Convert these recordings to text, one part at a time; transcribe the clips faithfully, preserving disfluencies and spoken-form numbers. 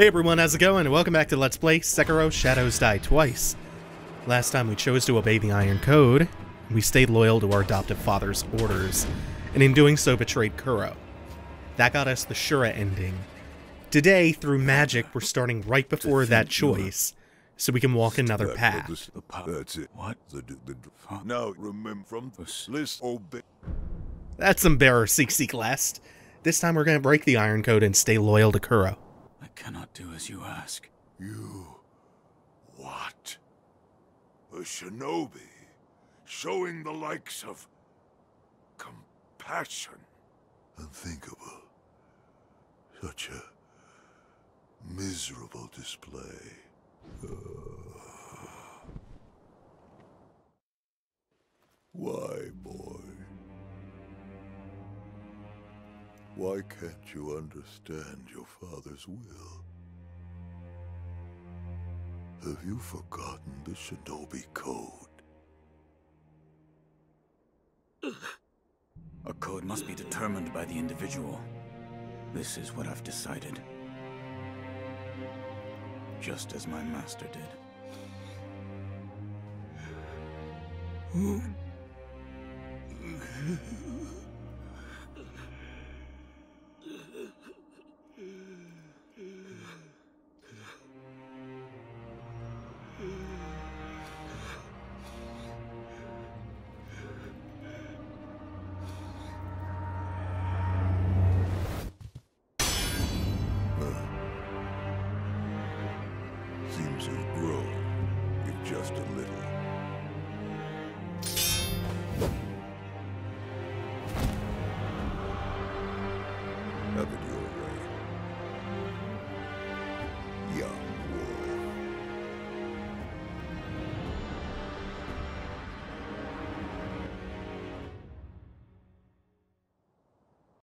Hey everyone, how's it going? And welcome back to Let's Play Sekiro Shadows Die Twice. Last time we chose to obey the Iron Code, and we stayed loyal to our adoptive father's orders, and in doing so betrayed Kuro. That got us the Shura ending. Today, through magic, we're starting right before that choice, so we can walk another path. That's it. What? Now remember from this list, obey. That's some bearer seek seek last. This time we're gonna break the Iron Code and stay loyal to Kuro. I cannot do as you ask. You... what? A shinobi showing the likes of compassion. Unthinkable. Such a miserable display. Uh... Why, boy? Why can't you understand your father's will? Have you forgotten the Shinobi Code? A code must be determined by the individual. This is what I've decided. Just as my master did.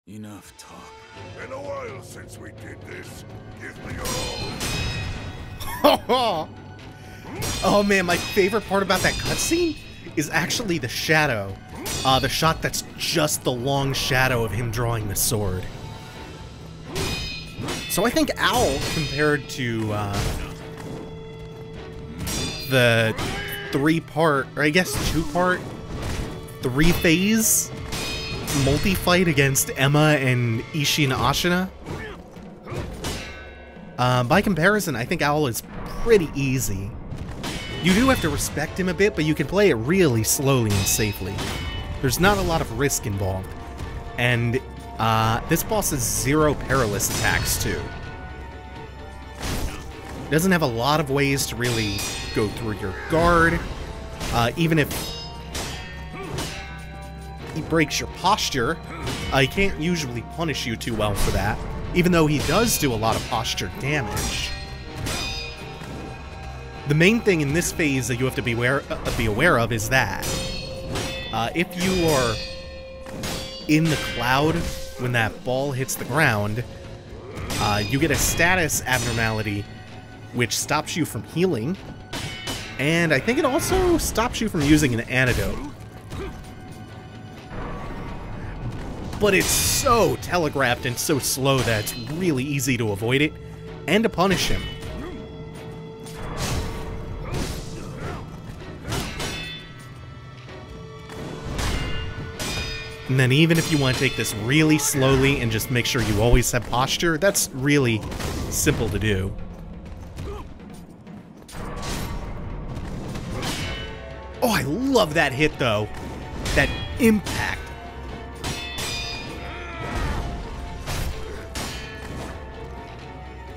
Enough talk. Been a while since we did this. Give me your all. Oh man, my favorite part about that cutscene is actually the shadow. Uh, the shot that's just the long shadow of him drawing the sword. So I think Owl, compared to uh, the three-part, or I guess two-part, three-phase multi-fight against Emma and Ishin Ashina. Uh, by comparison, I think Owl is pretty easy. You do have to respect him a bit, but you can play it really slowly and safely. There's not a lot of risk involved. And uh, this boss has zero perilous attacks too. It doesn't have a lot of ways to really go through your guard. Uh, even if he breaks your posture, uh, he can't usually punish you too well for that, even though he does do a lot of posture damage. The main thing in this phase that you have to be aware, uh, be aware of is that uh, if you are in the cloud when that ball hits the ground, uh, you get a status abnormality which stops you from healing, and I think it also stops you from using an antidote. But it's so telegraphed and so slow that it's really easy to avoid it and to punish him. And then even if you want to take this really slowly and just make sure you always have posture, that's really simple to do. Oh, I love that hit though. That impact.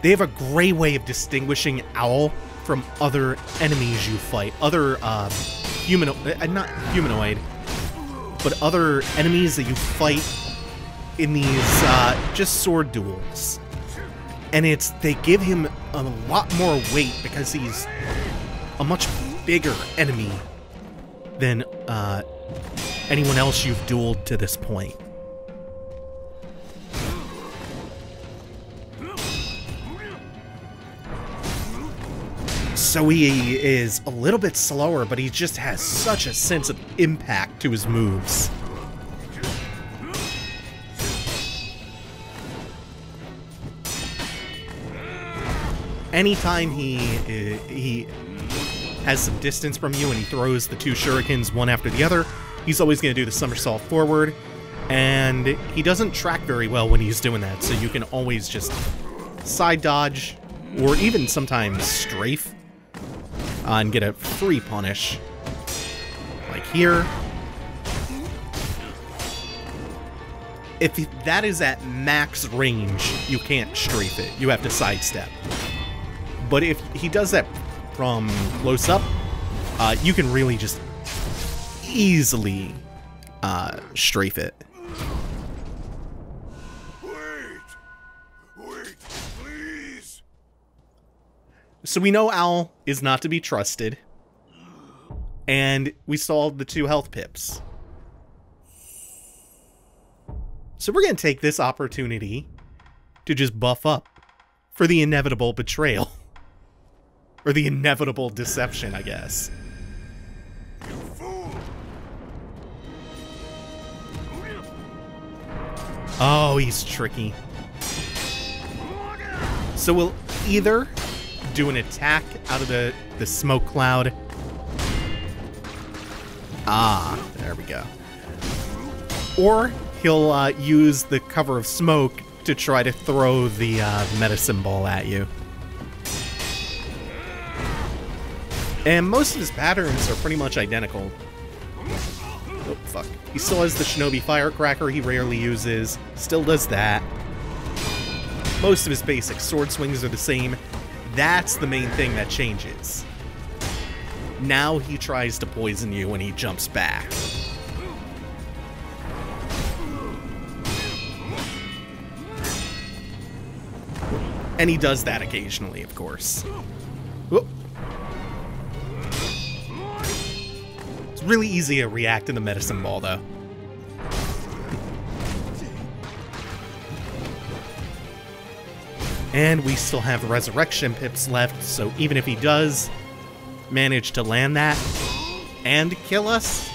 They have a great way of distinguishing Owl from other enemies you fight, other um, humanoid, not humanoid, but other enemies that you fight in these uh, just sword duels. And it's, they give him a lot more weight because he's a much bigger enemy than uh, anyone else you've dueled to this point. So he is a little bit slower, but he just has such a sense of impact to his moves. anytime he uh, he has some distance from you and he throws the two shurikens one after the other, he's always going to do the somersault forward, and he doesn't track very well when he's doing that, so you can always just side dodge or even sometimes strafe uh, and get a free punish. Like here. If that is at max range, you can't strafe it. You have to sidestep. But if he does that from close up, uh, you can really just easily uh, strafe it. Wait. Wait, please. So we know Owl is not to be trusted. And we saw the two health pips. So we're going to take this opportunity to just buff up for the inevitable betrayal. Or the inevitable deception, I guess. You fool. Oh, he's tricky. So we'll either do an attack out of the, the smoke cloud. Ah, there we go. Or he'll uh, use the cover of smoke to try to throw the uh, medicine ball at you. And most of his patterns are pretty much identical. Oh, fuck. He still has the Shinobi Firecracker he rarely uses. Still does that. Most of his basic sword swings are the same. That's the main thing that changes. Now he tries to poison you when he jumps back. And he does that occasionally, of course. Whoop. It's really easy to react to the medicine ball, though. And we still have resurrection pips left, so even if he does manage to land that and kill us,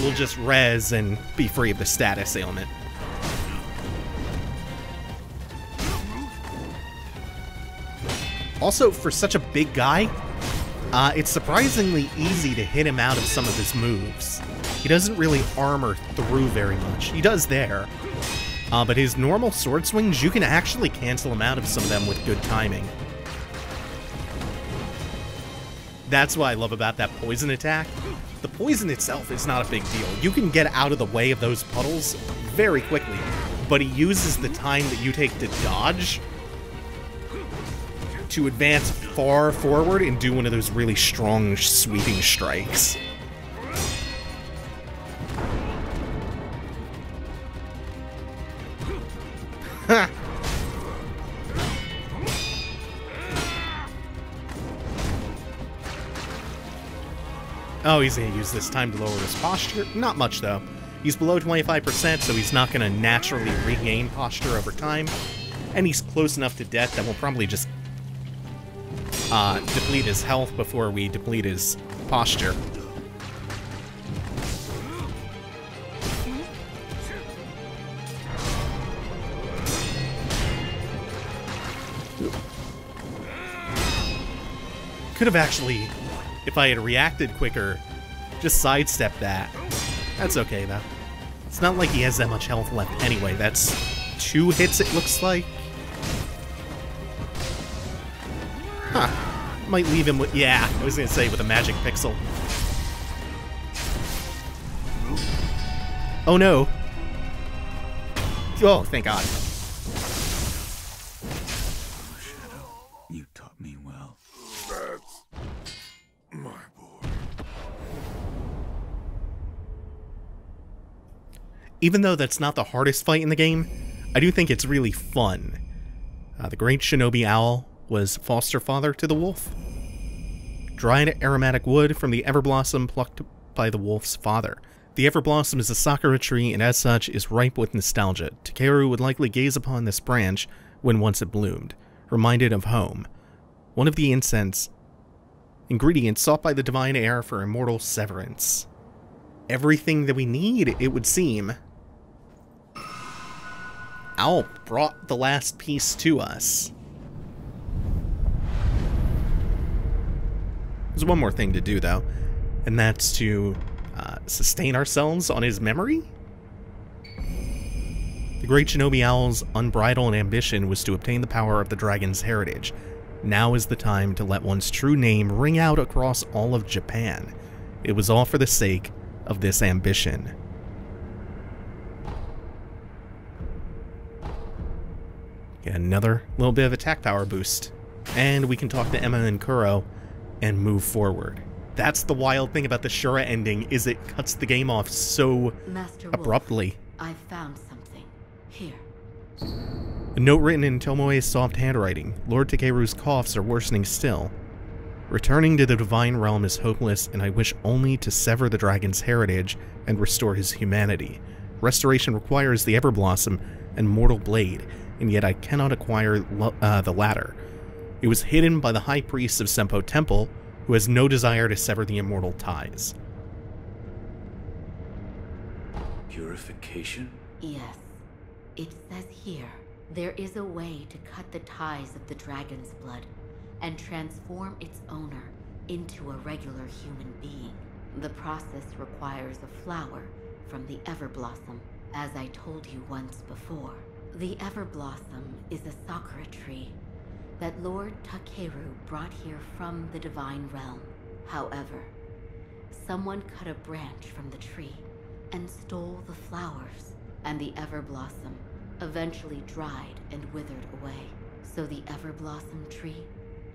we'll just res and be free of the status ailment. Also, for such a big guy, uh, it's surprisingly easy to hit him out of some of his moves. He doesn't really armor through very much. He does there. Uh, but his normal sword swings, you can actually cancel him out of some of them with good timing. That's what I love about that poison attack. The poison itself is not a big deal. You can get out of the way of those puddles very quickly, but he uses the time that you take to dodge to advance far forward and do one of those really strong sweeping strikes. Ha! Oh, he's gonna use this time to lower his posture. Not much, though. He's below twenty-five percent, so he's not gonna naturally regain posture over time. And he's close enough to death that we'll probably just Uh, deplete his health before we deplete his posture. Could have actually, if I had reacted quicker, just sidestepped that. That's okay, though. It's not like he has that much health left anyway. That's two hits, it looks like. Huh. Might leave him with, yeah, I was going to say with a magic pixel. Oh no. Oh, thank God. You taught me well. That's my boy. Even though that's not the hardest fight in the game, I do think it's really fun. Uh, the Great Shinobi Owl was foster father to the wolf. Dried aromatic wood from the Everblossom plucked by the wolf's father. The Everblossom is a sakura tree and as such is ripe with nostalgia. Takeru would likely gaze upon this branch when once it bloomed, reminded of home. One of the incense ingredients sought by the divine heir for immortal severance. Everything that we need, it would seem. Owl brought the last piece to us. There's one more thing to do, though, and that's to uh, sustain ourselves on his memory? The Great Shinobi Owl's unbridled ambition was to obtain the power of the dragon's heritage. Now is the time to let one's true name ring out across all of Japan. It was all for the sake of this ambition. Get another little bit of attack power boost. And we can talk to Emma and Kuro and move forward. That's the wild thing about the Shura ending, is it cuts the game off so Master abruptly. Wolf, I've found something. Here. A note written in Tomoe's soft handwriting. Lord Takeru's coughs are worsening still. Returning to the Divine Realm is hopeless, and I wish only to sever the dragon's heritage and restore his humanity. Restoration requires the Everblossom and Mortal Blade, and yet I cannot acquire uh, the latter. It was hidden by the High Priest of Senpou Temple, who has no desire to sever the immortal ties. Purification? Yes. It says here, there is a way to cut the ties of the dragon's blood and transform its owner into a regular human being. The process requires a flower from the Everblossom, as I told you once before. The Everblossom is a sakura tree that Lord Takeru brought here from the Divine Realm. However, someone cut a branch from the tree and stole the flowers, and the Everblossom eventually dried and withered away. So the Everblossom tree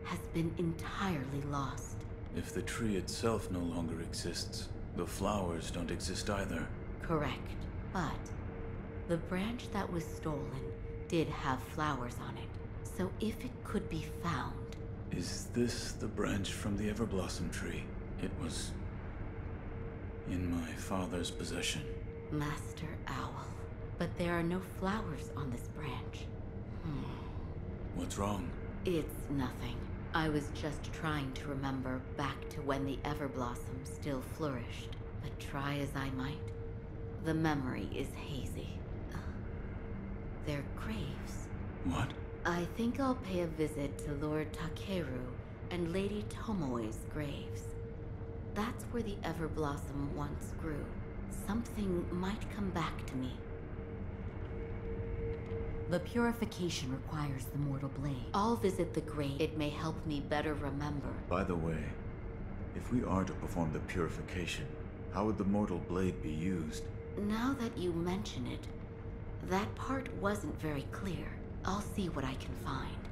has been entirely lost. If the tree itself no longer exists, the flowers don't exist either. Correct. But the branch that was stolen did have flowers on it. So if it could be found... Is this the branch from the Everblossom tree? It was in my father's possession. Master Owl. But there are no flowers on this branch. Hmm. What's wrong? It's nothing. I was just trying to remember back to when the Everblossom still flourished. But try as I might, the memory is hazy. Uh, they're graves. What? I think I'll pay a visit to Lord Takeru and Lady Tomoe's graves. That's where the Everblossom once grew. Something might come back to me. The purification requires the mortal blade. I'll visit the grave. It may help me better remember. By the way, if we are to perform the purification, how would the mortal blade be used? Now that you mention it, that part wasn't very clear. I'll see what I can find.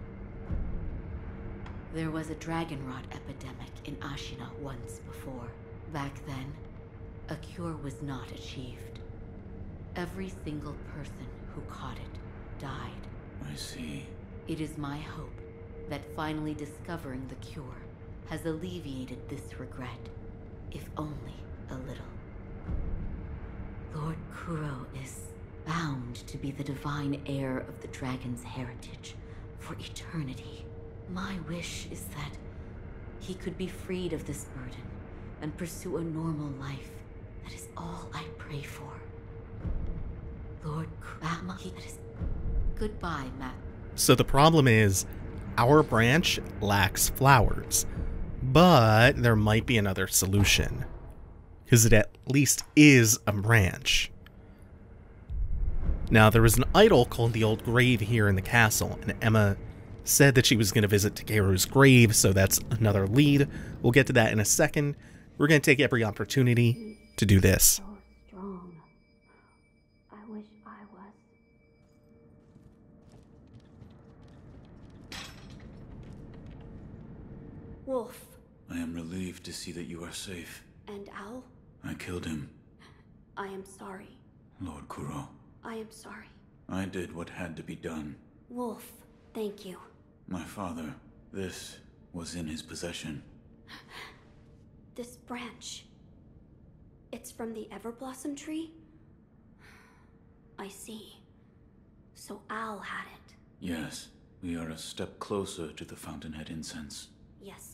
There was a dragonrot epidemic in Ashina once before. Back then, a cure was not achieved. Every single person who caught it died. I see. It is my hope that finally discovering the cure has alleviated this regret, if only a little. Lord Kuro is... bound to be the divine heir of the dragon's heritage for eternity. My wish is that he could be freed of this burden and pursue a normal life. That is all I pray for. Lord Kurama, that is... Goodbye, Matt. So the problem is, our branch lacks flowers, but there might be another solution. Because it at least is a branch. Now, there was an idol called the Old Grave here in the castle, and Emma said that she was going to visit Takeru's grave, so that's another lead. We'll get to that in a second. We're going to take every opportunity to do this. So strong. I wish I was. Wolf. I am relieved to see that you are safe. And Owl? I killed him. I am sorry. Lord Kuro. I am sorry. I did what had to be done. Wolf, thank you. My father, this was in his possession. This branch, it's from the Everblossom tree? I see. So Owl had it. Yes, we are a step closer to the Fountainhead Incense. Yes.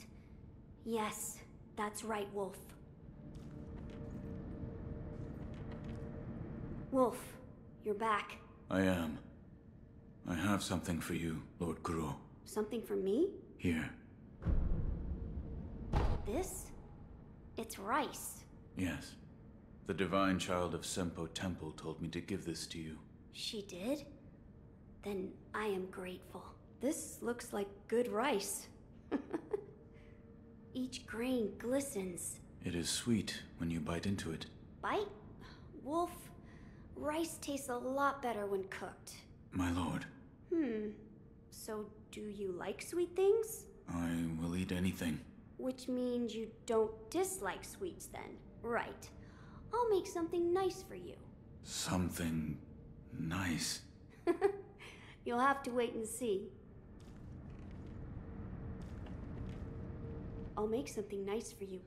Yes, that's right, Wolf. Wolf. You're back. I am. I have something for you, Lord Kuro. Something for me? Here. This? It's rice. Yes. The Divine Child of Senpou Temple told me to give this to you. She did? Then I am grateful. This looks like good rice. Each grain glistens. It is sweet when you bite into it. Bite? Wolf, rice tastes a lot better when cooked. My lord. Hmm. So do you like sweet things? I will eat anything. Which means you don't dislike sweets then. Right. I'll make something nice for you. Something nice? You'll have to wait and see. I'll make something nice for you.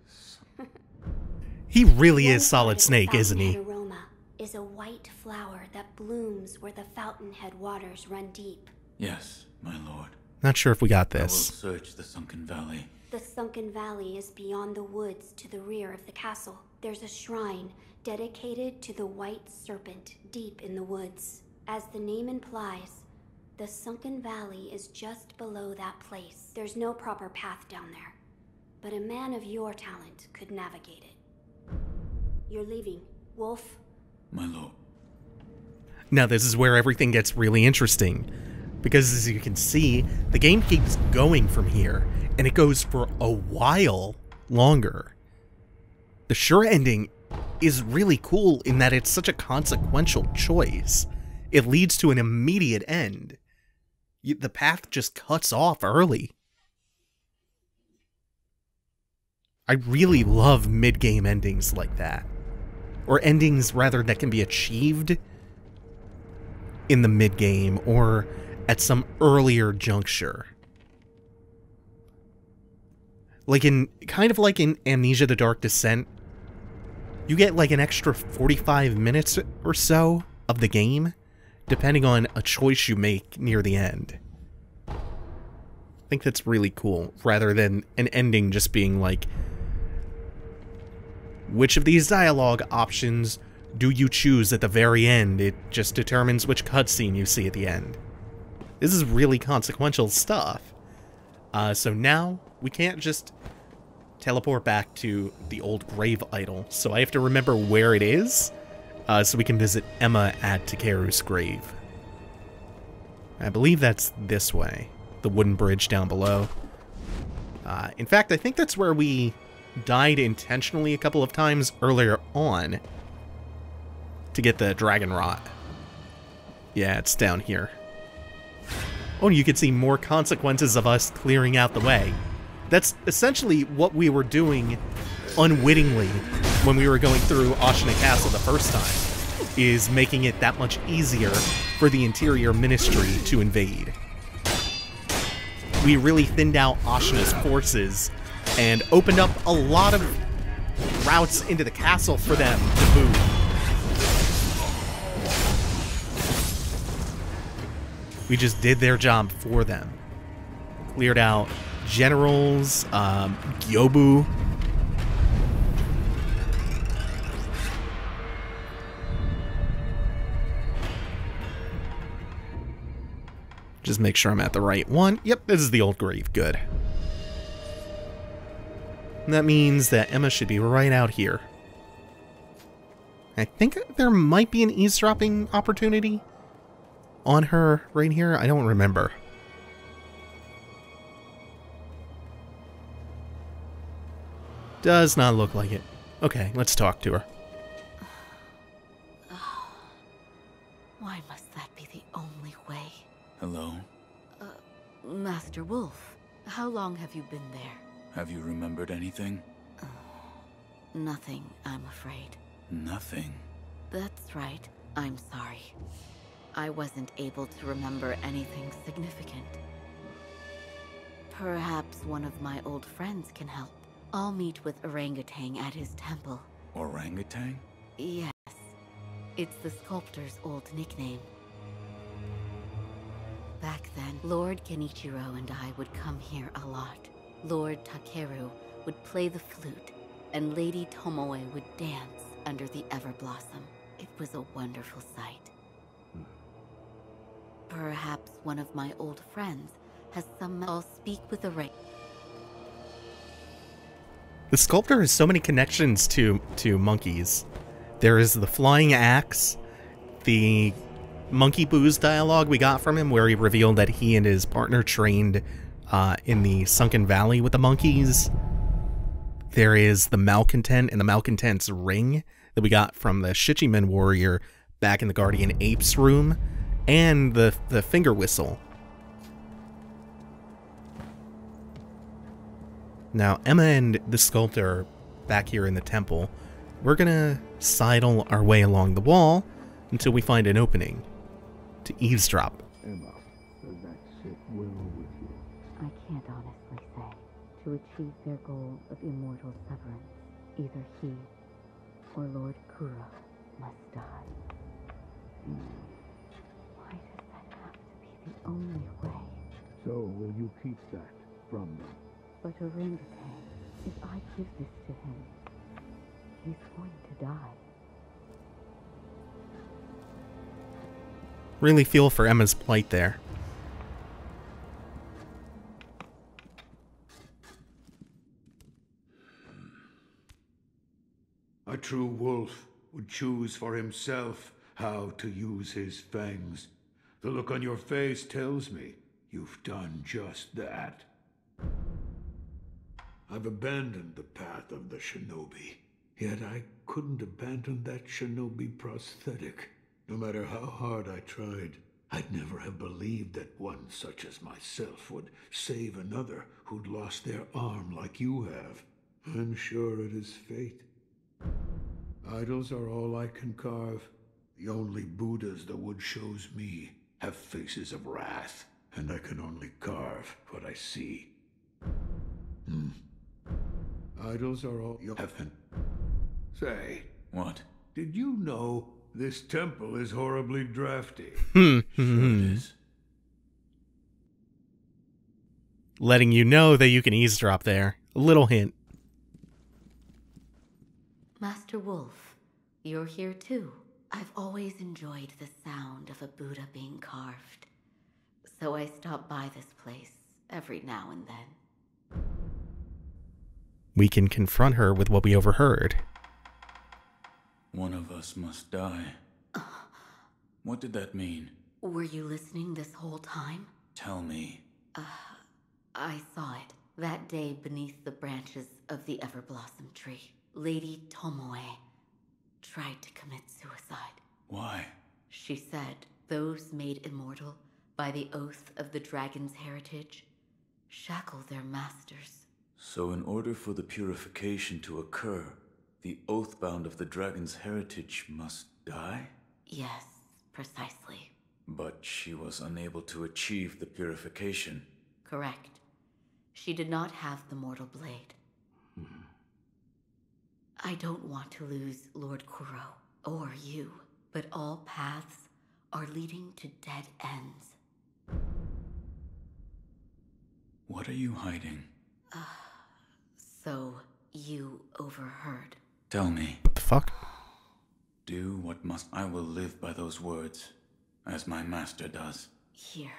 He really is Solid Snake, isn't he? Aroma is a white flower that blooms where the fountainhead waters run deep. Yes, my lord. Not sure if we got this. I will search the Sunken Valley. The Sunken Valley is beyond the woods to the rear of the castle. There's a shrine dedicated to the White Serpent deep in the woods. As the name implies, the Sunken Valley is just below that place. There's no proper path down there, but a man of your talent could navigate it. You're leaving, Wolf. My lord. Now this is where everything gets really interesting, because as you can see, the game keeps going from here, and it goes for a while longer. The Shura ending is really cool in that it's such a consequential choice. It leads to an immediate end. The path just cuts off early. I really love mid-game endings like that. Or endings, rather, that can be achieved in the mid-game or at some earlier juncture. Like in, kind of like in Amnesia: The Dark Descent, you get like an extra forty-five minutes or so of the game, depending on a choice you make near the end. I think that's really cool, rather than an ending just being like, which of these dialogue options do you choose at the very end? It just determines which cutscene you see at the end. This is really consequential stuff. Uh, so now, we can't just teleport back to the old grave idol, so I have to remember where it is, uh, so we can visit Emma at Takeru's grave. I believe that's this way, the wooden bridge down below. Uh, in fact, I think that's where we died intentionally a couple of times earlier on to get the dragon rot. Yeah, it's down here. Oh, you can see more consequences of us clearing out the way. That's essentially what we were doing unwittingly when we were going through Ashina Castle the first time, is making it that much easier for the Interior Ministry to invade. We really thinned out Ashina's forces and opened up a lot of routes into the castle for them to move. We just did their job for them. Cleared out generals, um, Gyobu. Just make sure I'm at the right one. Yep, this is the old grave. Good. And that means that Emma should be right out here. I think there might be an eavesdropping opportunity on her right here? I don't remember. Does not look like it. Okay, let's talk to her. Oh, why must that be the only way? Hello? Uh, Master Wolf, how long have you been there? Have you remembered anything? Uh, nothing, I'm afraid. Nothing? That's right. I'm sorry. I wasn't able to remember anything significant. Perhaps one of my old friends can help. I'll meet with Orangutan at his temple. Orangutan? Yes. It's the sculptor's old nickname. Back then, Lord Genichiro and I would come here a lot. Lord Takeru would play the flute, and Lady Tomoe would dance under the Everblossom. It was a wonderful sight. Perhaps one of my old friends has some... I'll speak with the right... The sculptor has so many connections to, to monkeys. There is the flying axe, the monkey booze dialogue we got from him where he revealed that he and his partner trained uh, in the Sunken Valley with the monkeys. There is the Malcontent and the Malcontent's ring that we got from the Shichimen warrior back in the Guardian Apes room, and the, the Finger Whistle. Now, Emma and the sculptor back here in the temple, we're gonna sidle our way along the wall until we find an opening to eavesdrop. Emma, does that sit well with you? I can't honestly say. To achieve their goal of immortal severance, either he or Lord Kuro must die. Hmm. Why does that have to be the only way? So will you keep that from them? But Orangutan, if I give this to him, he's going to die. Really feel for Emma's plight there. A true wolf would choose for himself how to use his fangs. The look on your face tells me you've done just that. I've abandoned the path of the shinobi, yet I couldn't abandon that shinobi prosthetic. No matter how hard I tried, I'd never have believed that one such as myself would save another who'd lost their arm like you have. I'm sure it is fate. Idols are all I can carve. The only Buddhas the wood shows me have faces of wrath, and I can only carve what I see. Hmm. Idols are all your heaven. Say. What? Did you know this temple is horribly drafty? Hmm. Sure it is. Letting you know that you can eavesdrop there. A little hint. Master Wolf, you're here too. I've always enjoyed the sound of a Buddha being carved. So I stop by this place every now and then. We can confront her with what we overheard. One of us must die. Uh, what did that mean? Were you listening this whole time? Tell me. Uh, I saw it that day beneath the branches of the Everblossom tree. Lady Tomoe tried to commit suicide. Why? She said those made immortal by the oath of the dragon's heritage shackle their masters. So in order for the purification to occur, the oathbound of the dragon's heritage must die? Yes, precisely. But she was unable to achieve the purification. Correct. She did not have the Mortal Blade. Hmm. I don't want to lose Lord Kuro, or you, but all paths are leading to dead ends. What are you hiding? Uh, So, you overheard. Tell me. What the fuck? Do what must. I will live by those words, as my master does. Here.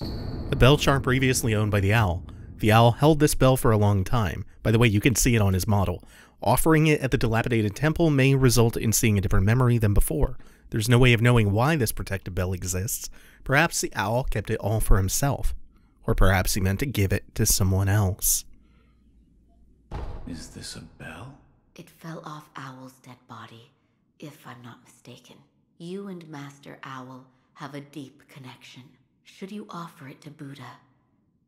The bell charm previously owned by the owl. The owl held this bell for a long time. By the way, you can see it on his model. Offering it at the dilapidated temple may result in seeing a different memory than before. There's no way of knowing why this protective bell exists. Perhaps the owl kept it all for himself. Or perhaps he meant to give it to someone else. Is this a bell? It fell off Owl's dead body, if I'm not mistaken. You and Master Owl have a deep connection. Should you offer it to Buddha,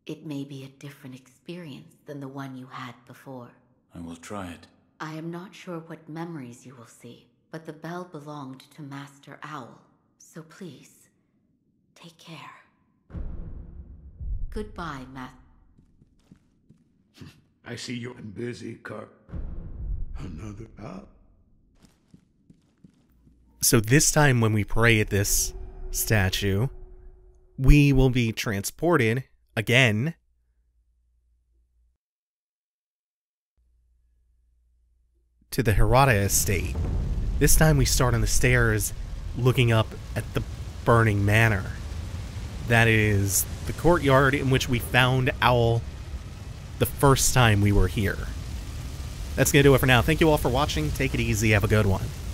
it may be a different experience than the one you had before. I will try it. I am not sure what memories you will see, but the bell belonged to Master Owl. So please, take care. Goodbye, Master. I see you're busy, Car. Another up. So this time when we pray at this statue, we will be transported again to the Hirata estate. This time we start on the stairs looking up at the burning manor. That is the courtyard in which we found Owl the first time we were here. that's going to do it for now. Thank you all for watching. Take it easy. Have a good one.